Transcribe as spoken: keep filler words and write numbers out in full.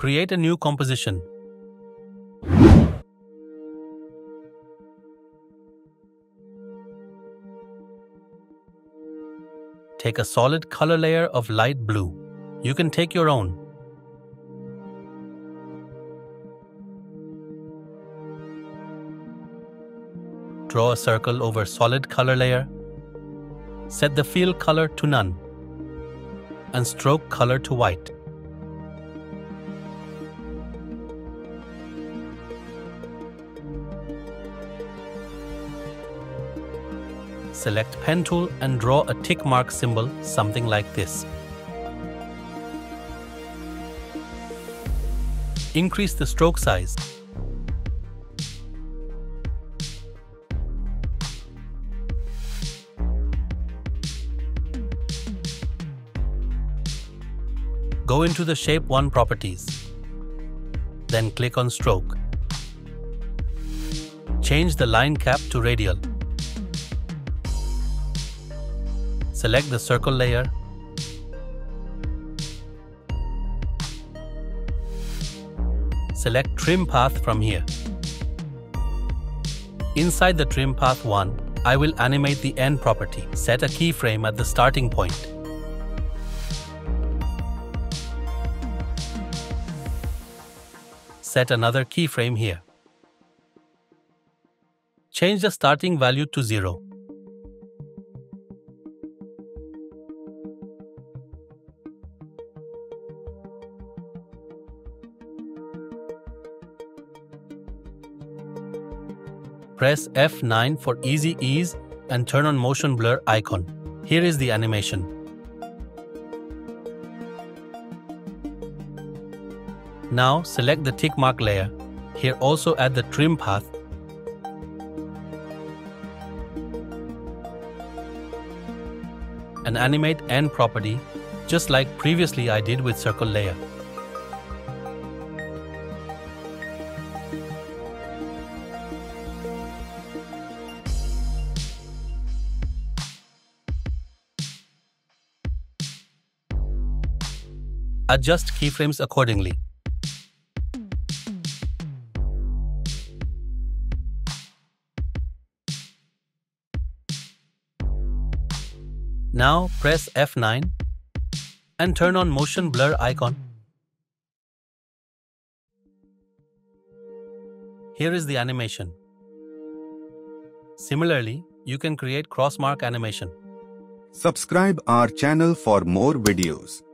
create a new composition. Take a solid color layer of light blue. You can take your own. Draw a circle over solid color layer. Set the fill color to none and stroke color to white. Select pen tool and draw a tick mark symbol, something like this. Increase the stroke size. Go into the Shape one properties, then click on Stroke. Change the line cap to radial. Select the circle layer. Select Trim Path from here. Inside the Trim Path one, I will animate the End property. Set a keyframe at the starting point. Set another keyframe here. Change the starting value to zero. Press F nine for easy ease and turn on motion blur icon. Here is the animation. Now select the tick mark layer. Here also add the trim path. And animate end property just like previously I did with circle layer. Adjust keyframes accordingly. Now press F nine and turn on motion blur icon. Here is the animation. Similarly, you can create crossmark animation. Subscribe our channel for more videos.